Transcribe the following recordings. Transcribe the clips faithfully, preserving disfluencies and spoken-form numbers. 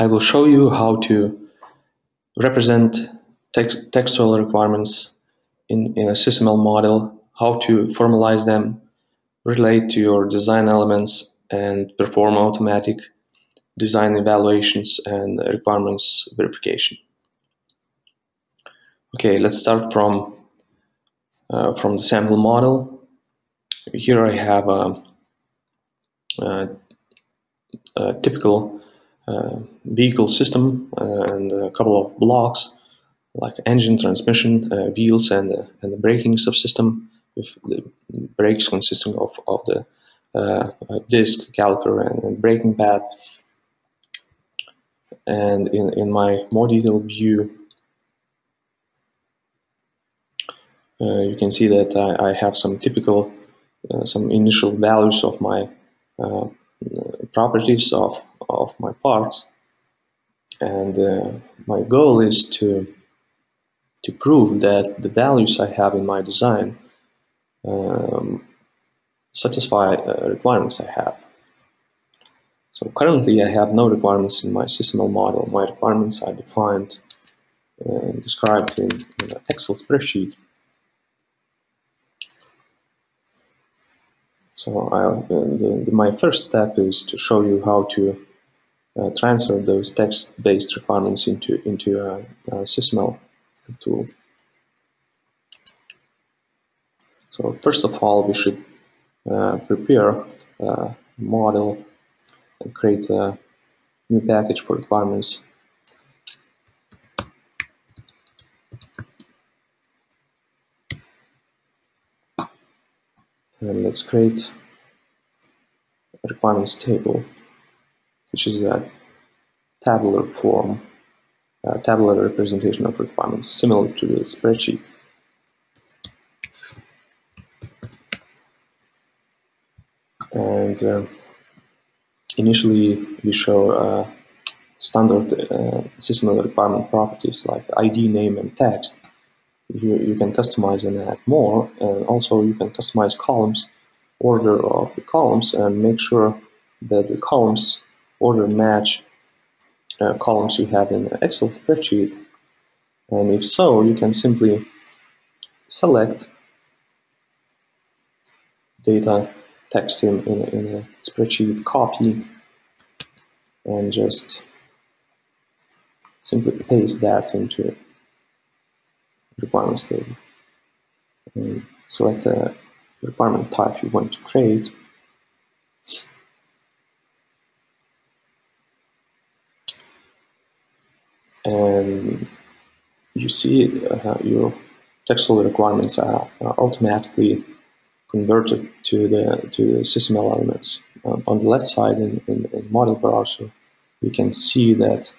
I will show you how to represent text, textual requirements in, in a SysML model, how to formalize them, relate to your design elements, and perform automatic design evaluations and requirements verification. Okay, let's start from uh, from the sample model. Here I have a, a, a typical uh, vehicle system and a couple of blocks like engine, transmission, uh, wheels, and uh, and the braking subsystem, with the brakes consisting of of the uh, disc, caliper, and, and braking pad. And in, in my more detailed view, uh, you can see that I, I have some typical, uh, some initial values of my uh, properties of, of my parts. And uh, my goal is to, to prove that the values I have in my design um, satisfy uh, requirements I have. So currently I have no requirements in my SysML model. My requirements are defined and described in, in an Excel spreadsheet. So I'll, the, the, my first step is to show you how to uh, transfer those text-based requirements into, into a, a SysML tool. So first of all, we should uh, prepare a model and create a new package for requirements. And let's create a requirements table, which is a tabular form, a tabular representation of requirements, similar to the spreadsheet. And uh, initially, we show uh, standard uh, SysML requirement properties like I D, name, and text. You, you can customize and add more, and also you can customize columns, order of the columns, and make sure that the columns order match uh, columns you have in an Excel spreadsheet. And if so, you can simply select data text in, in, in a spreadsheet, copy, and just simply paste that into requirements table. And select the requirement type you want to create. And you see uh, your textual requirements are, are automatically converted to the to the SysML elements. Um, on the left side in, in, in model browser, we can see that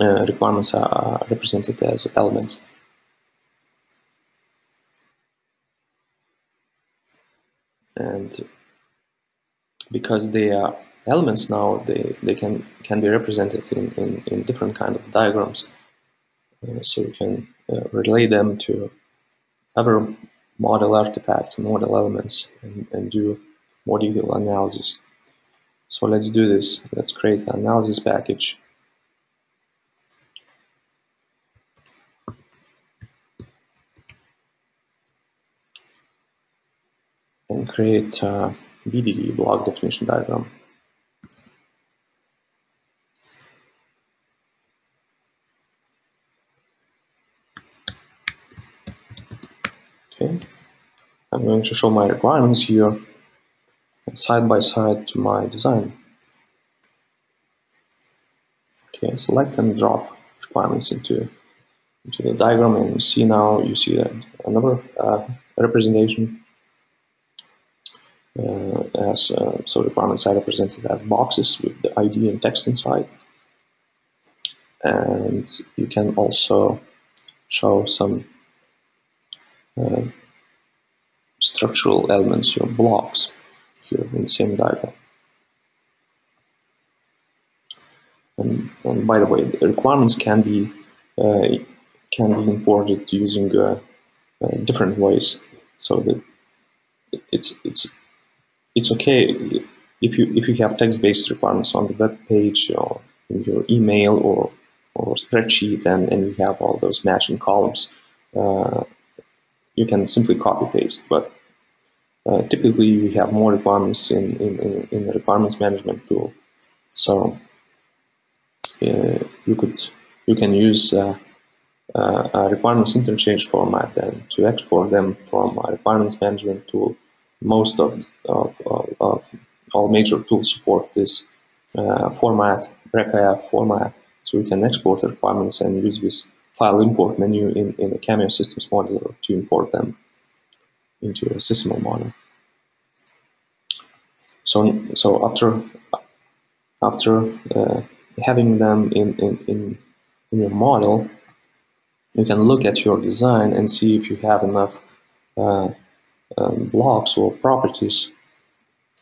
uh, requirements are represented as elements. And because they are elements now, they, they can, can be represented in, in, in different kind of diagrams. Uh, so you can uh, relate them to other model artifacts and model elements, and, and do more detailed analysis. So let's do this. Let's create an analysis package. And create a B D D, block definition diagram. Okay, I'm going to show my requirements here side by side to my design. Okay, select and drop requirements into, into the diagram, and you see now you see another uh, representation uh, as uh, so requirements are represented as boxes with the I D and text inside, and you can also show some Uh, structural elements, your blocks, here in the same diagram. And, and by the way, the requirements can be uh, can be imported using uh, uh, different ways. So that it's it's it's okay if you if you have text-based requirements on the web page or in your email or or spreadsheet, and and you have all those matching columns, uh, you can simply copy paste. But uh, typically, you have more requirements in in, in in the requirements management tool, so uh, you could you can use uh, uh, a requirements interchange format and to export them from a requirements management tool. Most of, of, of, of all major tools support this uh, format, ReqIF format, so you can export the requirements and use this file import menu in, in the Cameo Systems Modeler to import them into a SysML model. So, so after after uh, having them in, in, in, in your model, you can look at your design and see if you have enough uh, Um, blocks or properties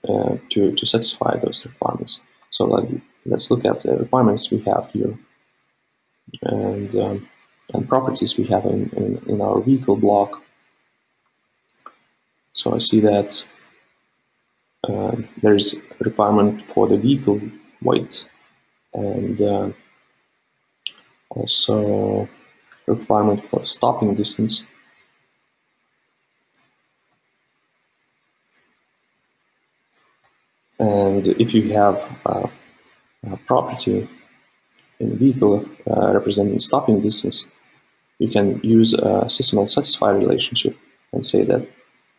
uh, to, to satisfy those requirements. So let, let's look at the requirements we have here and, um, and properties we have in, in, in our vehicle block. So I see that uh, there is a requirement for the vehicle weight and uh, also requirement for stopping distance. And if you have uh, a property in the vehicle uh, representing stopping distance, you can use a SysML satisfy relationship and say that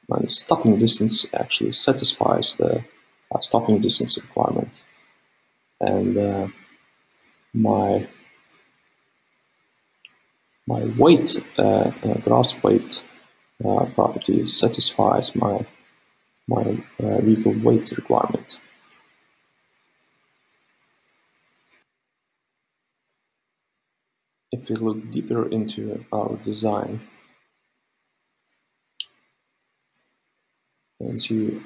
my stopping distance actually satisfies the uh, stopping distance requirement, and uh, my my weight uh, uh, gross weight uh, property satisfies my my uh, vehicle weight requirement. If we look deeper into our design and see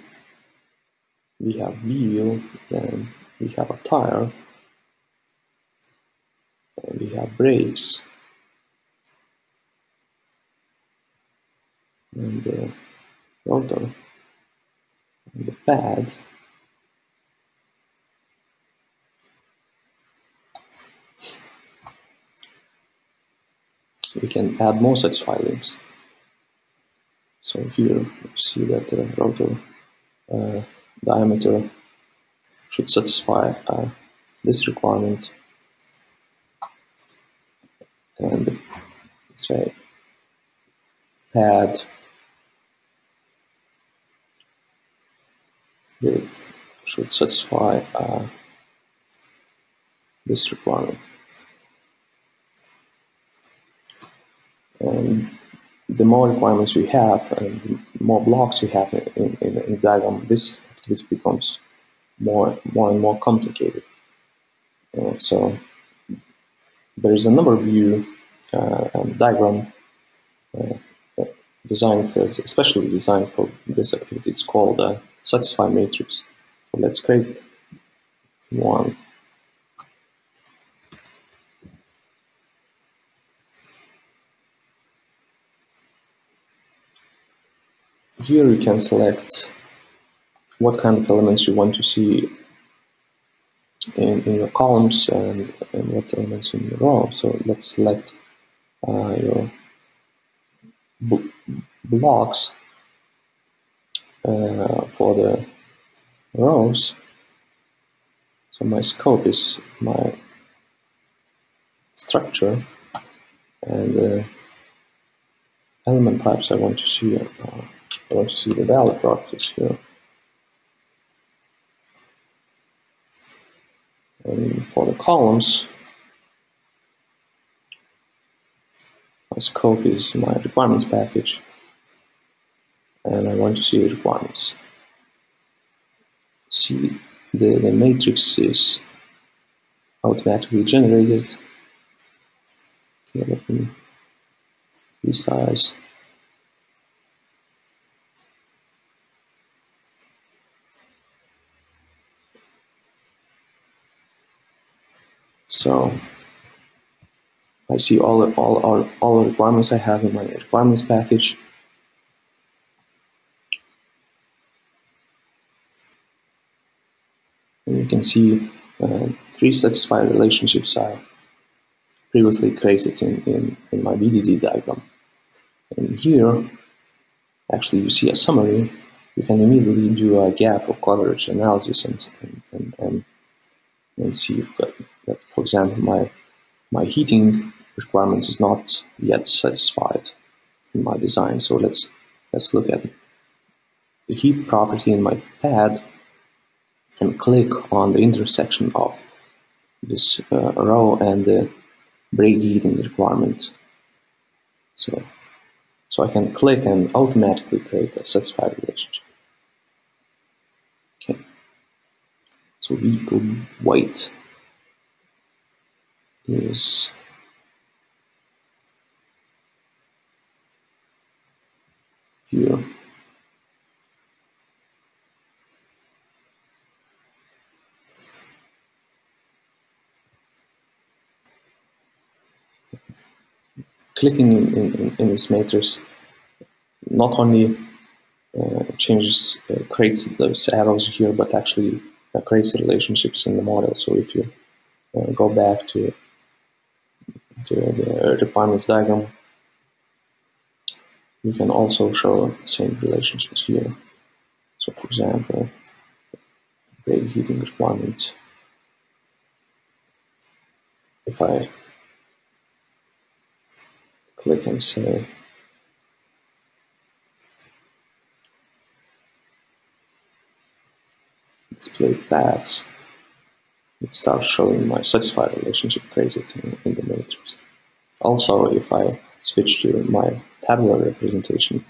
we have wheel, then we have a tire, and we have brakes, and the uh, rotor, the pad, we can add more satisfy links. So here you see that the rotor uh, diameter should satisfy uh, this requirement, and say pad it should satisfy uh, this requirement. And the more requirements we have and the more blocks we have in, in, in the diagram, this, this becomes more, more and more complicated. And so there is another view uh, and diagram uh, designed, especially designed for this activity. It's called uh, satisfy matrix. So let's create one. Here you can select what kind of elements you want to see in, in your columns and, and what elements in your row. So let's select uh, your book blocks uh, for the rows. So my scope is my structure, and the uh, element types I want to see. Uh, I want to see the value properties here. And for the columns, my scope is my requirements package, and I want to see the requirements. See, the, the matrix is automatically generated. Okay, let me resize. So I see all the, all all all the requirements I have in my requirements package. can see uh, three satisfied relationships I previously created in, in, in my B D D diagram. And here, actually, you see a summary. You can immediately do a gap or coverage analysis and, and, and, and see if, uh, that, for example, my, my heating requirement is not yet satisfied in my design. So let's, let's look at the heat property in my pad and click on the intersection of this uh, row and the brake heating requirement. So, so I can click and automatically create a satisfied relationship. Okay. So vehicle weight is here. Clicking in, in, in this matrix not only uh, changes, uh, creates those arrows here, but actually uh, creates relationships in the model. So if you uh, go back to, to the requirements diagram, you can also show the same relationships here. So for example, brake heating requirement, if I click and say display paths, it starts showing my satisfied relationship created in, in the matrix. Also, if I switch to my tabular representation,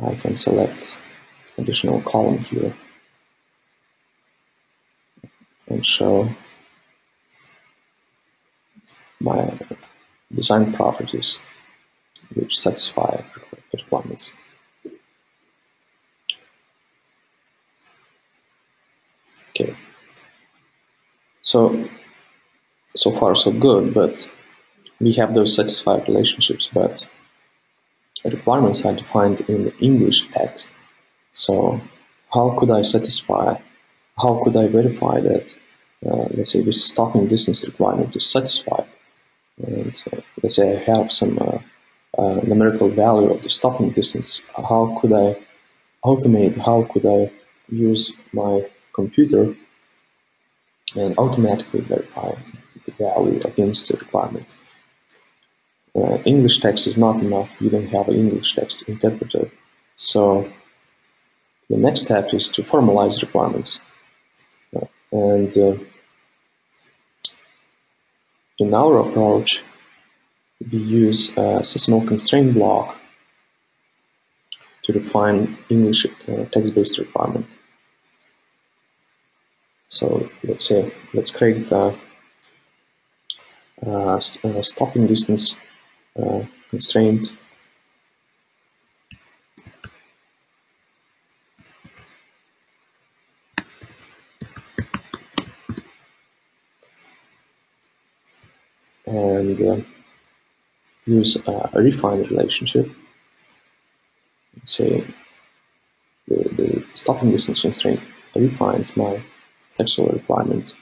I can select additional column here and show my design properties which satisfy requirements. Okay, so so far so good, but we have those satisfied relationships, but requirements are defined in the English text. So how could I satisfy, how could I verify that, uh, let's say, this stopping distance requirement is satisfied? And uh, let's say I have some uh, uh, numerical value of the stopping distance. How could I automate? How could I use my computer and automatically verify the value against the requirement? Uh, English text is not enough. You don't have an English text interpreter. So the next step is to formalize requirements. Uh, and uh, In our approach, we use a SysML constraint block to define English uh, text-based requirement. So let's say, let's create a, a, a stopping distance uh, constraint and uh, use a, a refined relationship. Let's say the, the stopping distance constraint refines my textual requirement.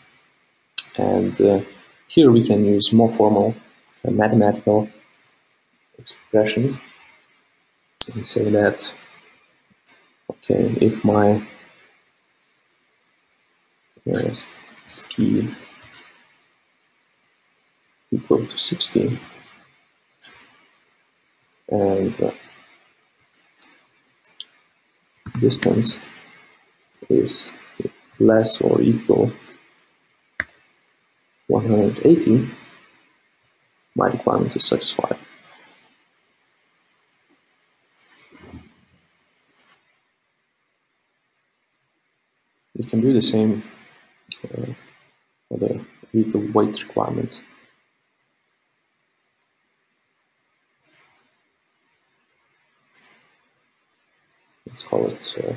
And uh, here we can use more formal uh, mathematical expression and say that, okay, if my uh, speed equal to sixty, and uh, distance is less or equal one hundred eighty, my requirement is satisfied. We can do the same uh, for the vehicle weight requirement. Let's call it uh,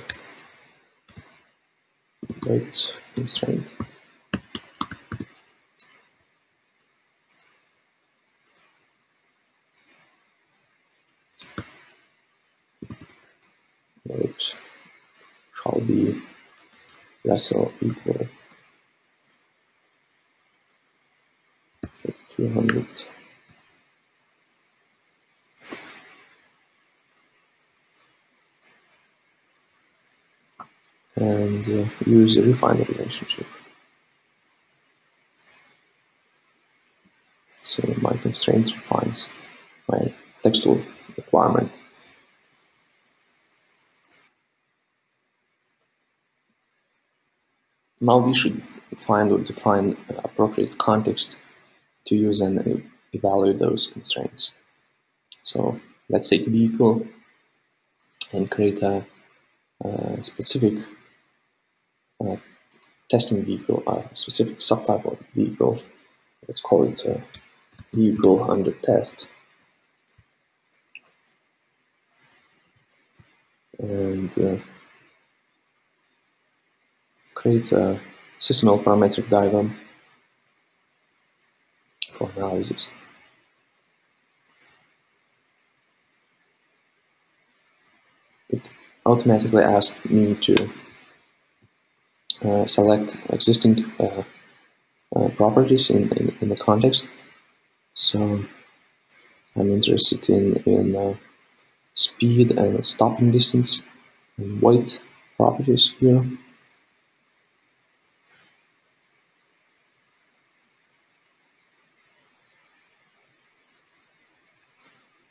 weight constraint. which shall be less or equal to two hundred. And uh, use a refined relationship. So my constraint refines my textual requirement. Now we should find or define an appropriate context to use and evaluate those constraints. So let's take vehicle and create a, a specific Uh, testing vehicle, a uh, specific subtype of vehicle. Let's call it a vehicle under test. And uh, create a SysML parametric diagram for analysis. It automatically asked me to Uh, select existing uh, uh, properties in, in, in the context. So I'm interested in, in uh, speed and stopping distance and weight properties here.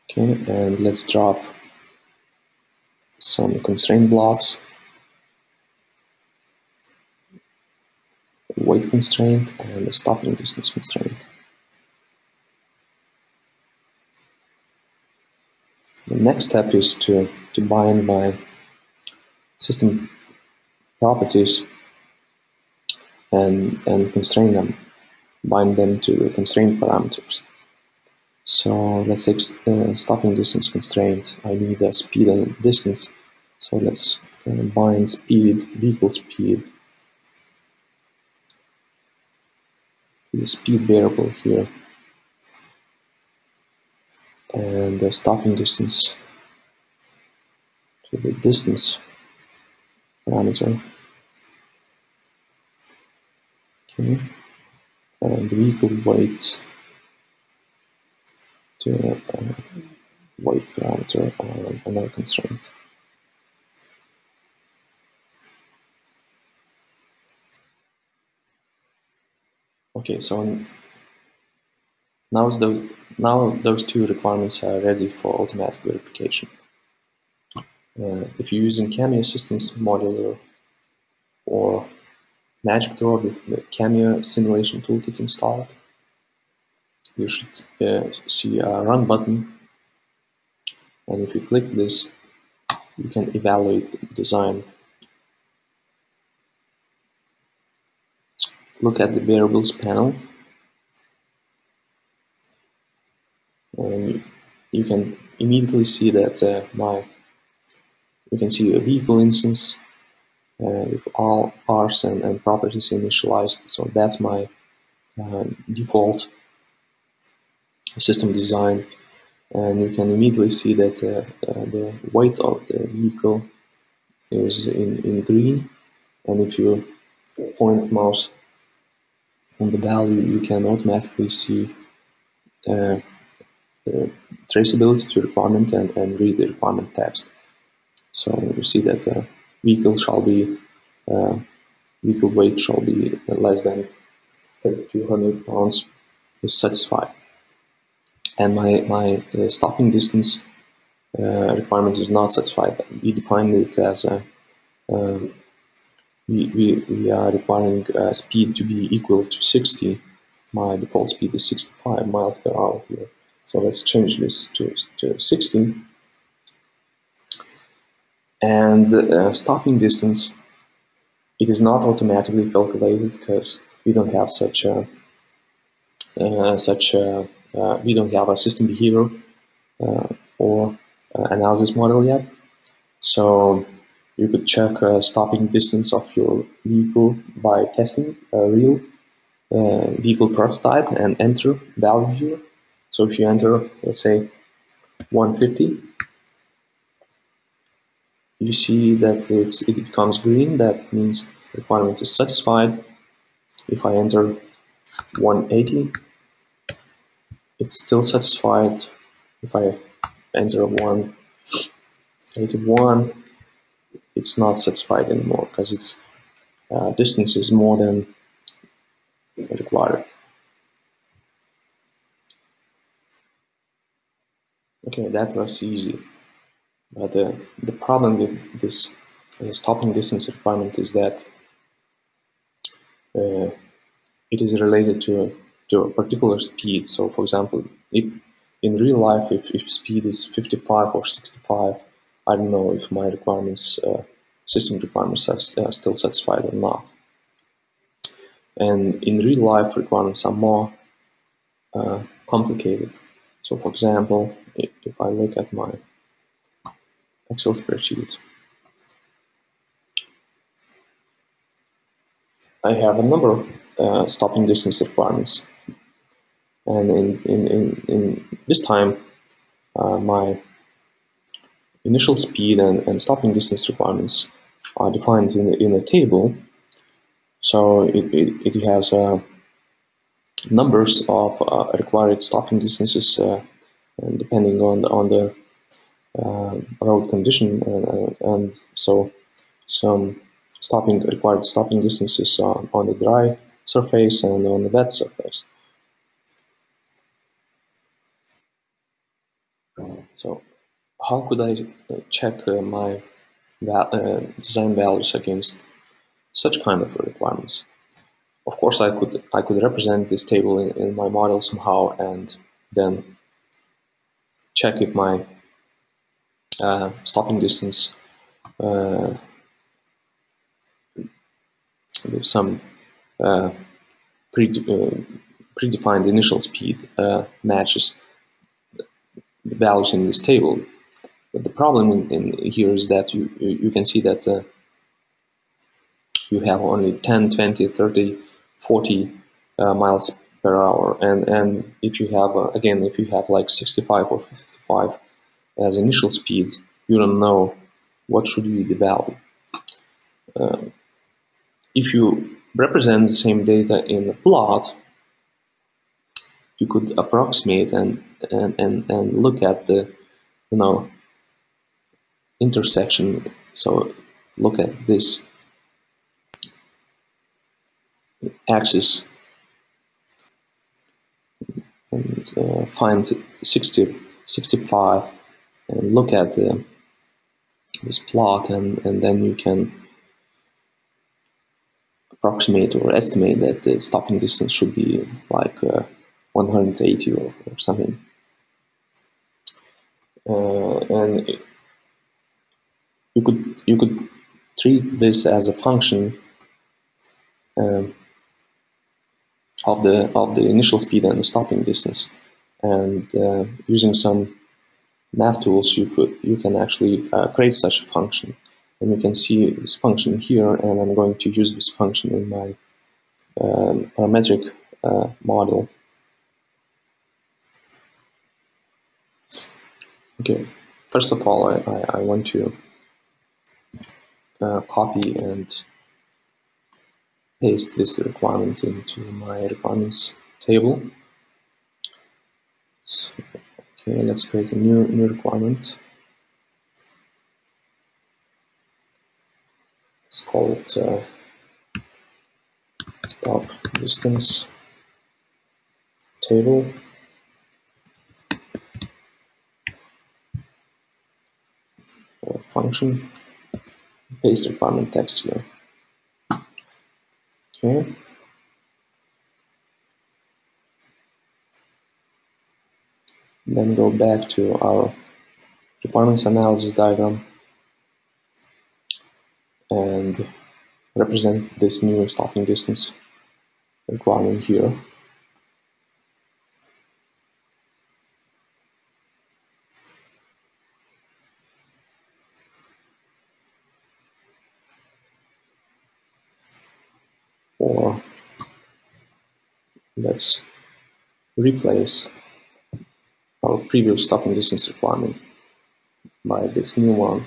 Okay, and let's drop some constraint blocks. Weight constraint and the stopping distance constraint. The next step is to, to bind my system properties and, and constrain them, bind them to the constraint parameters. So let's take uh, stopping distance constraint. I need a speed and distance. So let's uh, bind speed, vehicle speed, the speed variable here, and the stopping distance to the distance parameter. Okay, and vehicle weight to uh, weight parameter or another constraint. Okay, so now those, now those two requirements are ready for automatic verification. Uh, if you're using Cameo Systems Modeler or MagicDraw with the Cameo Simulation Toolkit installed, you should uh, see a Run button. And if you click this, you can evaluate the design. Look at the variables panel, and you can immediately see that uh, my you can see a vehicle instance uh, with all parts and, and properties initialized. So that's my uh, default system design, and you can immediately see that uh, uh, the weight of the vehicle is in, in green, and if you point mouse on the value, you can automatically see uh, the traceability to requirement and, and read the requirement text. So you see that the uh, vehicle shall be uh, vehicle weight shall be less than three thousand two hundred pounds is satisfied, and my my uh, stopping distance uh, requirement is not satisfied. We defined it as a um, We, we, we are requiring uh, speed to be equal to sixty. My default speed is sixty-five miles per hour here. So let's change this to, to sixty. And uh, stopping distance, it is not automatically calculated because we don't have such a, uh, such a, uh, we don't have a system behavior uh, or uh, analysis model yet. So you could check uh, stopping distance of your vehicle by testing a real uh, vehicle prototype and enter value here. So if you enter, let's say, one fifty, you see that it's, it becomes green. That means requirement is satisfied. If I enter one eighty, it's still satisfied. If I enter one eighty-one, it's not satisfied anymore because its uh, distance is more than required. Okay, that was easy. But uh, the problem with this uh, stopping distance requirement is that uh, it is related to, to a particular speed. So, for example, if in real life, if, if speed is fifty-five or sixty-five, I don't know if my requirements, uh, system requirements are uh, still satisfied or not. And in real life, requirements are more uh, complicated. So, for example, if, if I look at my Excel spreadsheet, I have a number of uh, stopping distance requirements, and in, in, in, in this time, uh, my initial speed and, and stopping distance requirements are defined in, in a table, so it, it, it has uh, numbers of uh, required stopping distances, uh, and depending on the, on the Uh, road condition, uh, and so some stopping required stopping distances on, on the dry surface and on the wet surface. So, how could I check uh, my val uh, design values against such kind of requirements? Of course, I could I could represent this table in, in my model somehow, and then check if my Uh, stopping distance uh, with some uh, pre uh, predefined initial speed uh, matches the values in this table. But the problem in, in here is that you, you can see that uh, you have only ten, twenty, thirty, forty uh, miles per hour, and, and if you have, uh, again, if you have like sixty-five or fifty-five as initial speed, you don't know what should be the value. Uh, if you represent the same data in a plot, you could approximate and, and, and, and look at the, you know, intersection. So look at this axis and uh, find sixty, sixty-five, and look at the, this plot, and, and then you can approximate or estimate that the stopping distance should be like uh, one hundred eighty or, or something. Uh, and it, you could you could treat this as a function um, of the of the initial speed and the stopping distance, and uh, using some math tools, you could you can actually uh, create such a function, and you can see this function here. And I'm going to use this function in my um, parametric uh, model. Okay, first of all, I, I, I want to uh, copy and paste this requirement into my requirements table. So, okay, let's create a new, new requirement. Let's call it uh, stop distance table. Or function. Paste requirement text here. Okay. Then go back to our requirements analysis diagram and represent this new stopping distance requirement here. Or let's replace our previous stopping distance requirement by this new one.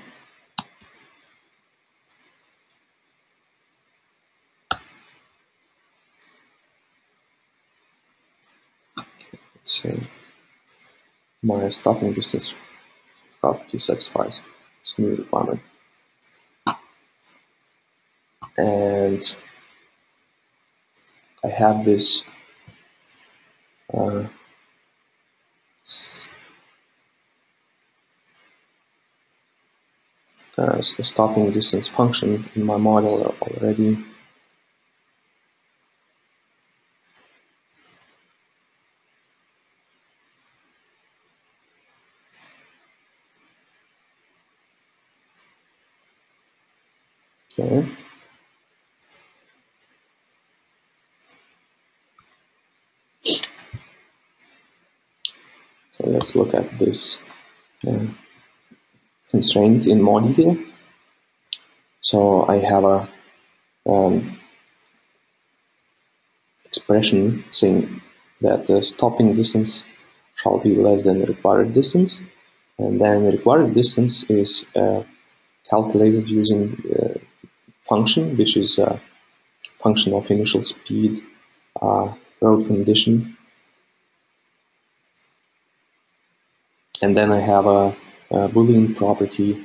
my stopping distance property satisfies this new requirement. And I have this uh, uh, stopping distance function in my model already. Okay. So let's look at this uh, constraint in more detail. So I have a um, expression saying that the stopping distance shall be less than the required distance, and then the required distance is uh, calculated using uh, function, which is a function of initial speed, uh, road condition. And then I have a, a Boolean property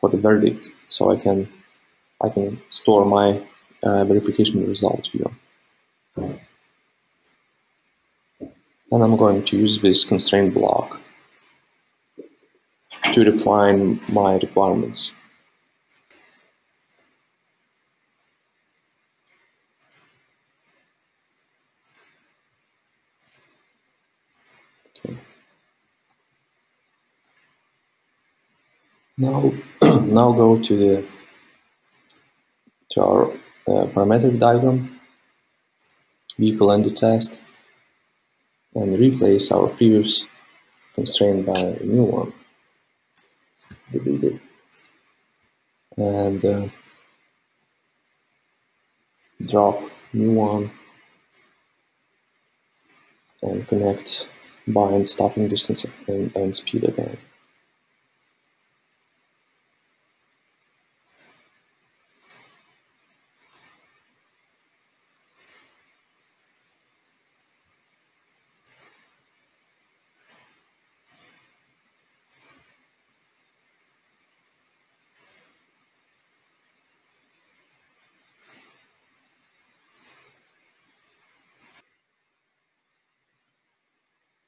for the verdict, so I can I can store my uh, verification result here. And I'm going to use this constraint block to define my requirements. Now, now go to the to our uh, parametric diagram, vehicle undo test, and replace our previous constraint by a new one, B D D. And uh, drop new one and connect bind stopping distance and, and speed again.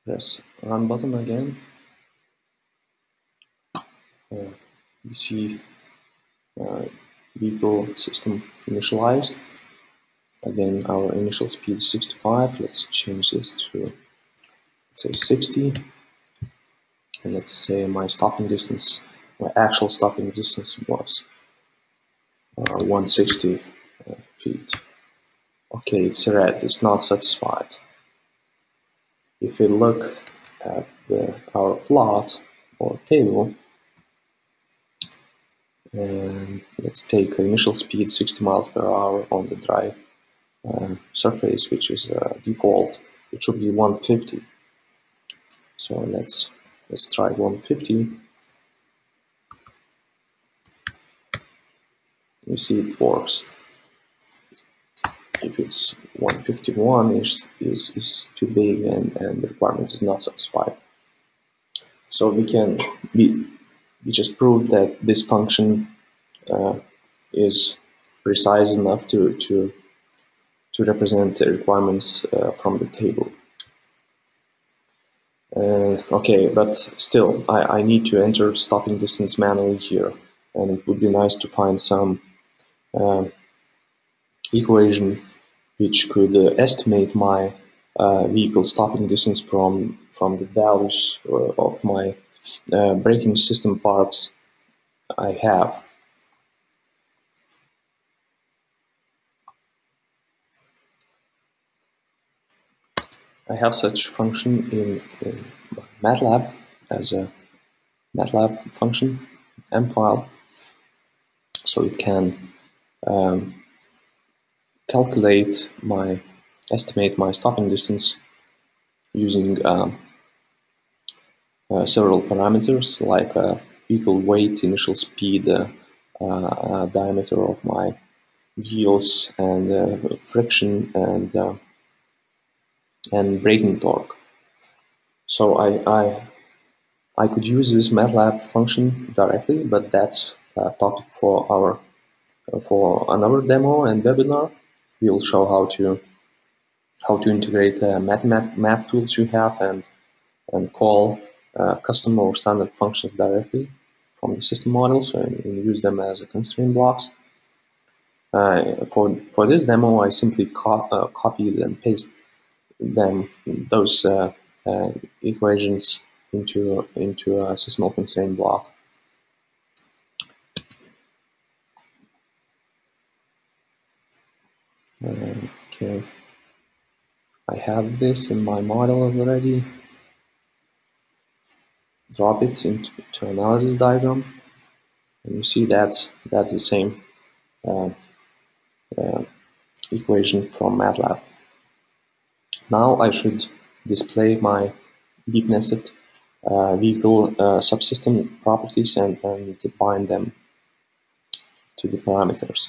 Press run button again. Uh, we see uh, vehicle system initialized. Again, our initial speed is sixty-five. Let's change this to, let's say, sixty. And let's say my stopping distance, my actual stopping distance was uh, one hundred sixty uh, feet. Okay, it's red. It's not satisfied. If we look at the, our plot or table, and let's take initial speed sixty miles per hour on the dry uh, surface, which is uh, default. It should be one hundred fifty. So let's let's try one hundred fifty. We see it works. If it's one hundred fifty-one is, is, is too big and, and the requirement is not satisfied. So we can, we, we just proved that this function uh, is precise enough to, to, to represent the requirements uh, from the table. Uh, okay, but still, I, I need to enter stopping distance manually here, and it would be nice to find some uh, equation which could uh, estimate my uh, vehicle stopping distance from from the values uh, of my uh, braking system parts I have. I have such function in, in MATLAB as a MATLAB function, M file, so it can um, calculate my estimate my stopping distance using um, uh, several parameters like uh, vehicle weight, initial speed, uh, uh, uh, diameter of my wheels, and uh, friction, and uh, and braking torque. So I I I could use this MATLAB function directly, but that's a topic for our uh, for another demo and webinar. We'll show how to how to integrate uh, math, math tools you have and and call uh, custom or standard functions directly from the system models and, and use them as a constraint blocks. Uh, for for this demo, I simply co uh, copied and pasted them those uh, uh, equations into into a SysML constraint block. Okay, I have this in my model already. Drop it into to analysis diagram, and you see that's that's the same uh, uh, equation from MATLAB. Now I should display my deep nested uh, vehicle uh, subsystem properties and, and bind them to the parameters.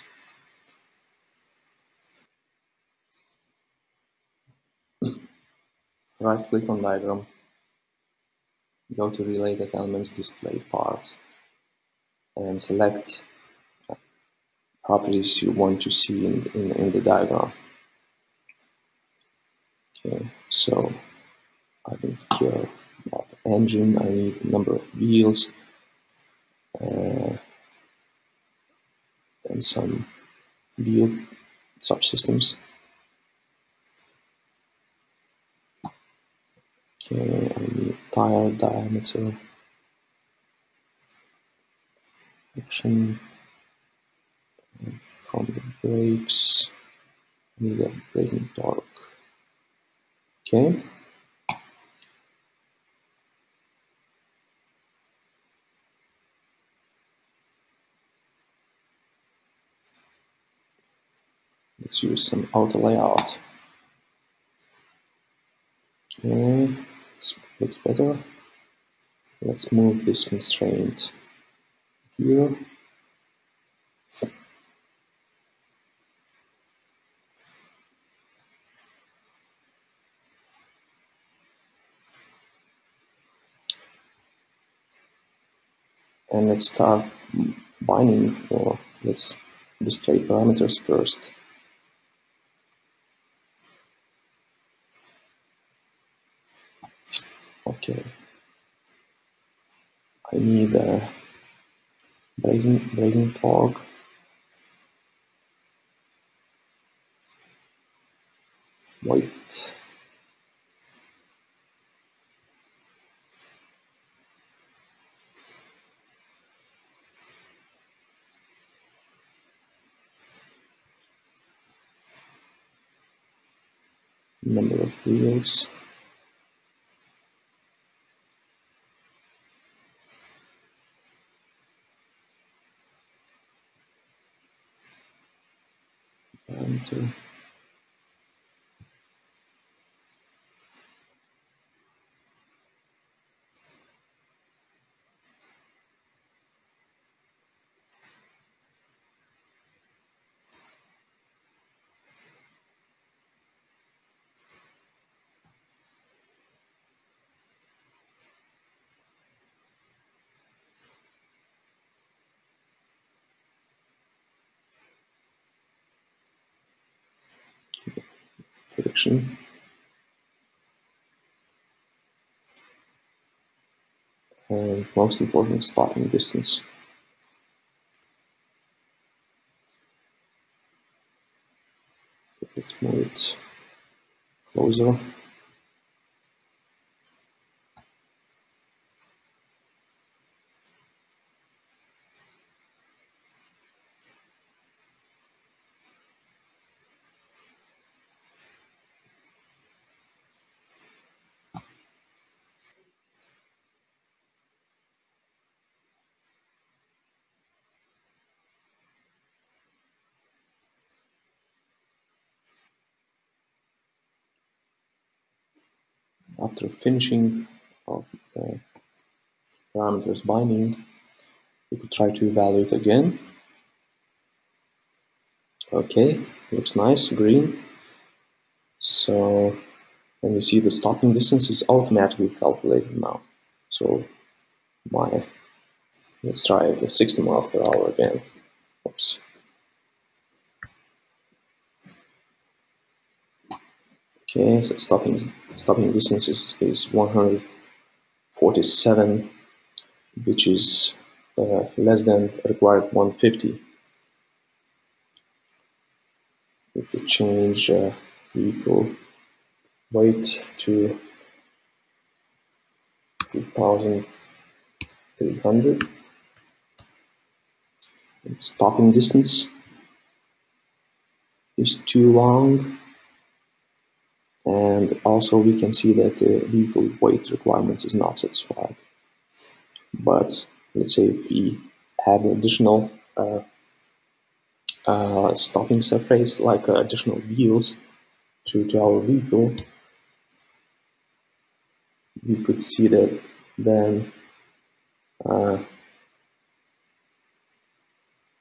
Right click on diagram, go to related elements, display parts, and select properties you want to see in, in, in the diagram. Okay, so I don't care about the engine, I need number of wheels uh, and some wheel subsystems. Okay, I need tire diameter, action from the brakes, I need a braking torque. Okay. Let's use some auto layout. Okay. Looks better. Let's move this constraint here. And let's start binding, or let's display parameters first. Okay, I need a braking, braking torque. Wait. Number of wheels. Parameter. Prediction. And most important, stopping distance. Let's move it closer. After finishing of the parameters binding, we could try to evaluate again. Okay, looks nice, green. So, and you see the stopping distance is automatically calculated now. So my, let's try the sixty miles per hour again. Oops. Okay, so stopping, stopping distance is, is one hundred forty-seven, which is uh, less than required one hundred fifty. If we change uh, vehicle weight to three thousand three hundred, stopping distance is too long, and also we can see that the vehicle weight requirement is not satisfied. But let's say if we add additional uh, uh, stopping surface, like uh, additional wheels to, to our vehicle, we could see that then uh,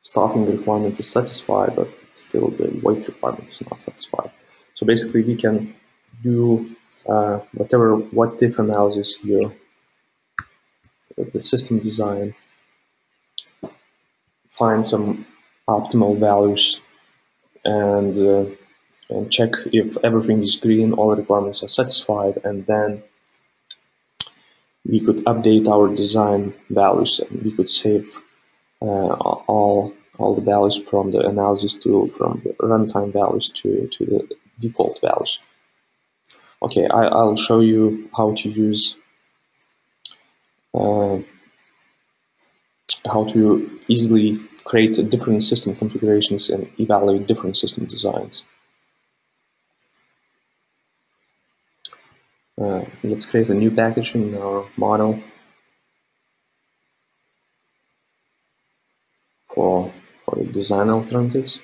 stopping requirement is satisfied, but still the weight requirement is not satisfied. So basically we can do uh, whatever what if analysis here with the system design, find some optimal values, and uh, and check if everything is green, all requirements are satisfied, and then we could update our design values, and we could save uh, all all the values from the analysis tool, from the runtime values to to the default values. Okay, I, I'll show you how to use uh, how to easily create different system configurations and evaluate different system designs. Uh, let's create a new package in our model for, for the design alternatives.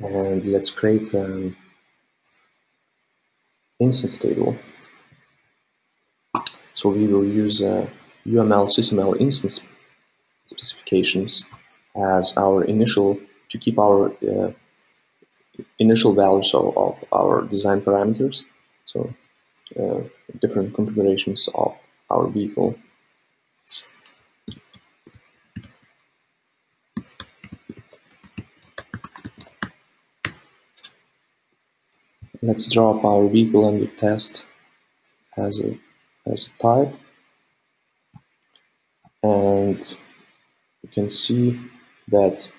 And let's create an instance table. So we will use uh, U M L SysML instance specifications as our initial, to keep our uh, initial values of, of our design parameters, so uh, different configurations of our vehicle. Let's drop our vehicle under test as a, as a type, and you can see that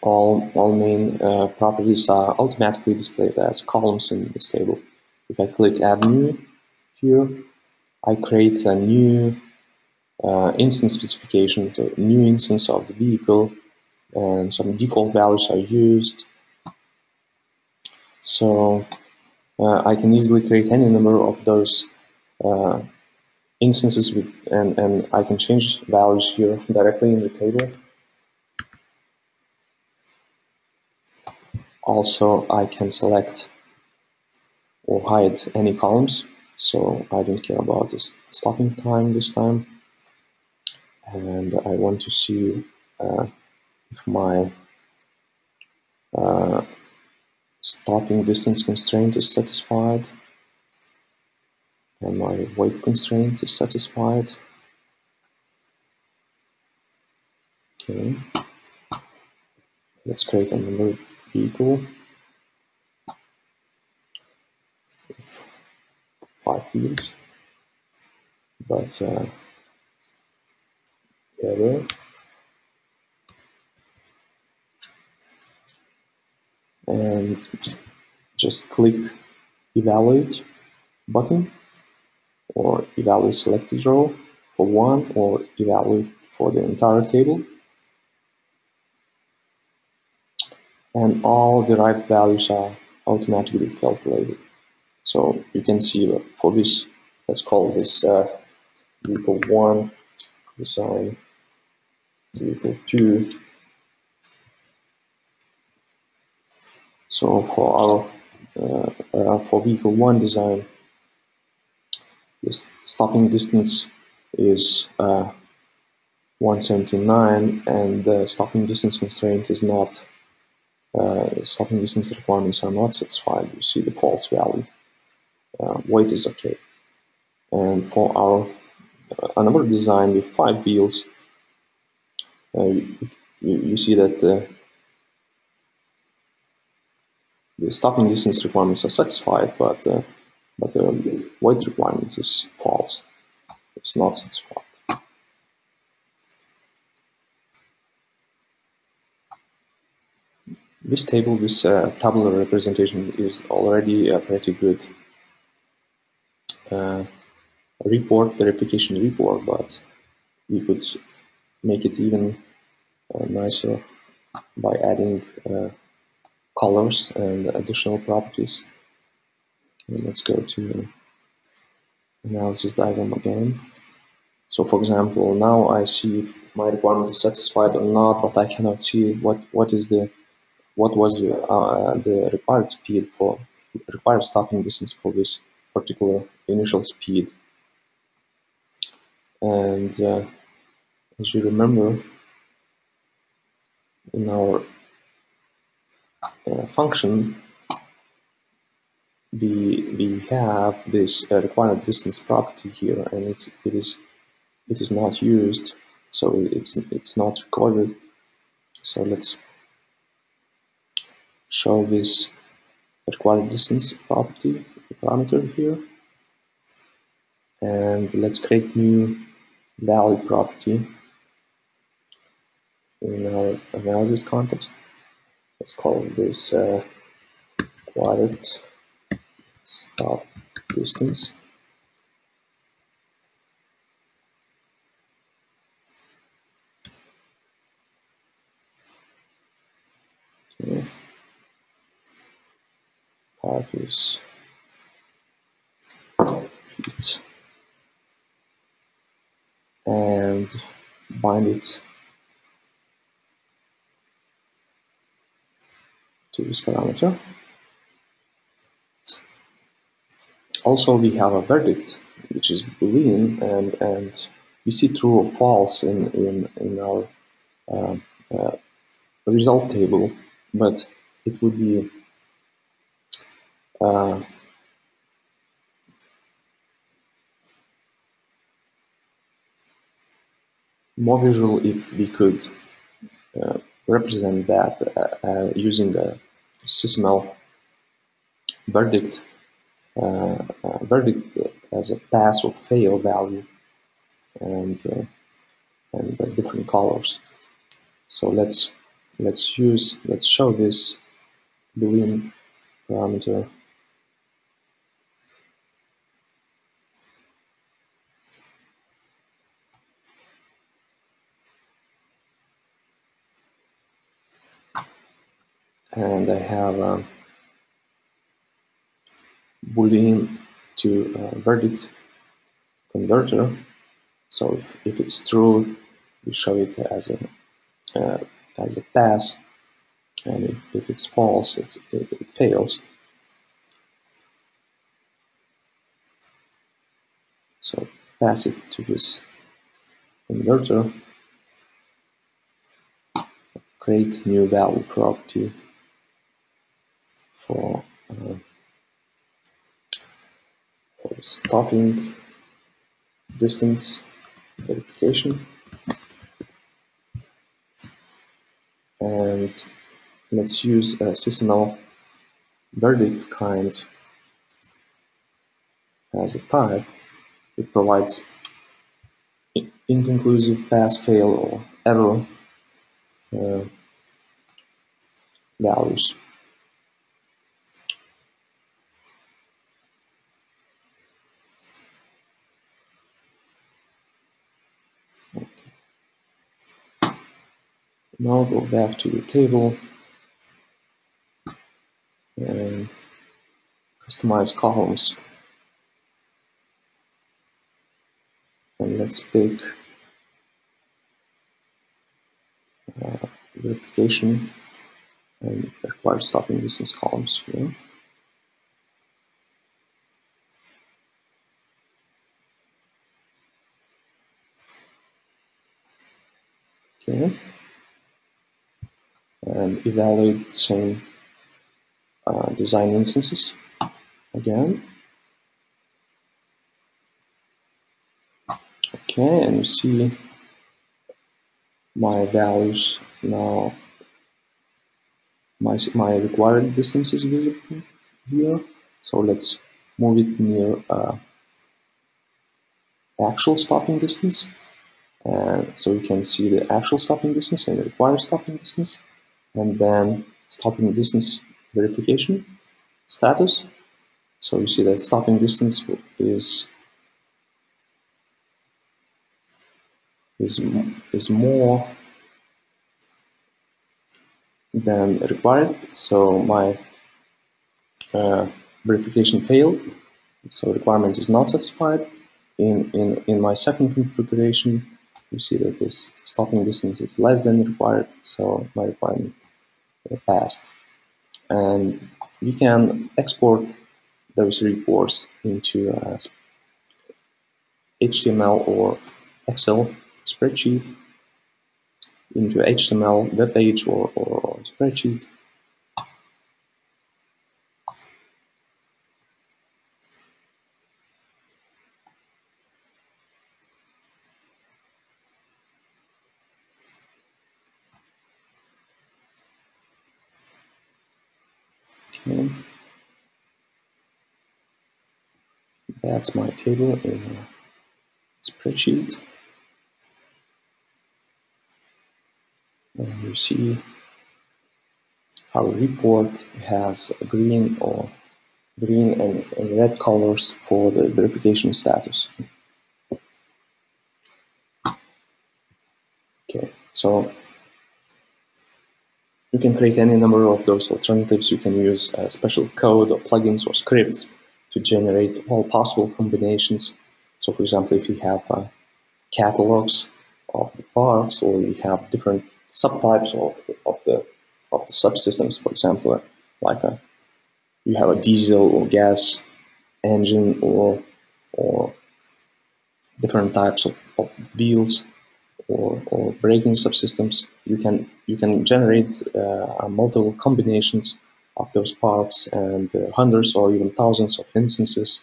All, all main uh, properties are automatically displayed as columns in this table. If I click Add New here, I create a new uh, instance specification, so a new instance of the vehicle, and some default values are used. So uh, I can easily create any number of those uh, instances, with, and, and I can change values here directly in the table. Also, I can select or hide any columns, so I don't care about this stopping time this time. And I want to see uh, if my uh, stopping distance constraint is satisfied and my weight constraint is satisfied. Okay, let's create another vehicle, five wheels, but uh, error, and just click evaluate button or evaluate selected row for one, or evaluate for the entire table. And all derived values are automatically calculated. So you can see for this, let's call this uh, vehicle one, design vehicle two. So for our uh, uh, for vehicle one design, this stopping distance is uh, one seventy-nine, and the stopping distance constraint is not uh, starting distance requirements are not satisfied, you see the false value. Uh, weight is okay. And for our uh, another design with five wheels, uh, you, you see that uh, the stopping distance requirements are satisfied, but uh, but uh, the weight requirement is false. It's not satisfied. This table, this uh, tabular representation is already uh, pretty good. Uh, report, the replication report, but you could make it even uh, nicer by adding uh, colors and additional properties. Okay, let's go to analysis diagram again. So for example, now I see if my requirement is satisfied or not, but I cannot see what, what is the what was the, uh, the required speed for required stopping distance for this particular initial speed. And uh, as you remember, in our uh, function, we we have this uh, required distance property here, and it it is it is not used, so it's it's not recorded. So let's show this required distance property parameter here, and let's create new value property in our analysis context. Let's call this uh, required stop distance, okay. Type is feet, and bind it to this parameter. Also, we have a verdict, which is boolean, and and we see true or false in in in our uh, uh, result table, but it would be uh, more visual if we could uh, represent that uh, uh, using a SysML verdict. Uh, uh, verdict as a pass or fail value, and uh, and uh, different colors. So let's let's use let's show this boolean parameter and I have um, boolean to uh, verdict converter. So if, if it's true, we show it as a uh, as a pass, and if, if it's false, it's, it it fails. So pass it to this converter. Create new value property for. Uh, Stopping distance verification, and let's use a SysML verdict kind as a type. It provides inconclusive pass, fail, or error uh, values. Now go back to the table and customize columns, and let's pick uh, verification and required stopping distance columns here. Okay. and evaluate the same uh, design instances again. Okay, and you see my values now, my, my required distance is visible here. So let's move it near uh, actual stopping distance. And so you can see the actual stopping distance and the required stopping distance, and then stopping distance verification status. So you see that stopping distance is Is, is more than required, so my uh, verification failed, so requirement is not satisfied. In, in, in my second configuration, you see that this stopping distance is less than required, so my requirement passed. And you can export those reports into uh, H T M L or Excel spreadsheet, into H T M L web page or, or, or spreadsheet. Okay, that's my table in a spreadsheet. And you see how report has green or green and, and red colors for the verification status. Okay, so you can create any number of those alternatives. You can use uh, special code or plugins or scripts to generate all possible combinations. So for example, if you have uh, catalogs of the parts, or you have different subtypes of the, of the of the subsystems, for example, like a you have a diesel or gas engine, or or different types of, of wheels or or braking subsystems. You can you can generate uh, multiple combinations of those parts, and uh, hundreds or even thousands of instances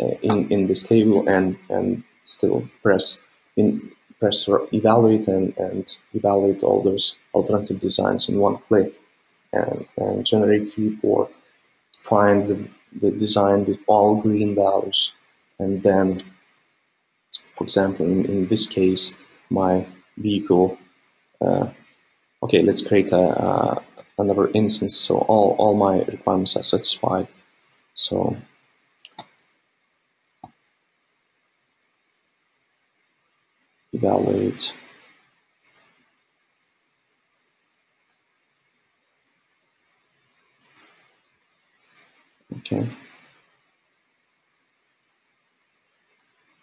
uh, in in this table, and and still press in. Press evaluate and, and evaluate all those alternative designs in one click, and, and generate report, find the, the design with all green values, and then, for example, in, in this case, my vehicle, uh, okay, let's create a, uh, another instance, so all, all my requirements are satisfied. So evaluate okay,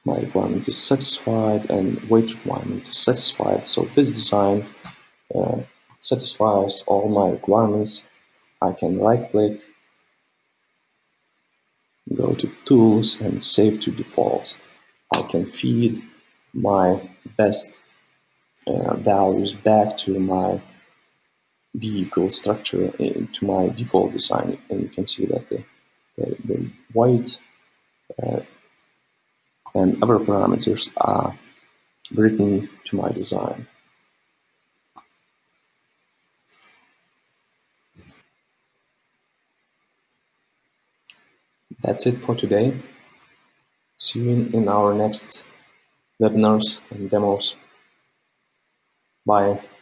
my requirement is satisfied and weight requirement is satisfied, so this design uh, satisfies all my requirements. I can right click, go to tools and save to defaults. I can feed my best uh, values back to my vehicle structure, into my default design, and you can see that the, the, the weight uh, and other parameters are written to my design. That's it for today. See you in, in our next webinars and demos. Bye.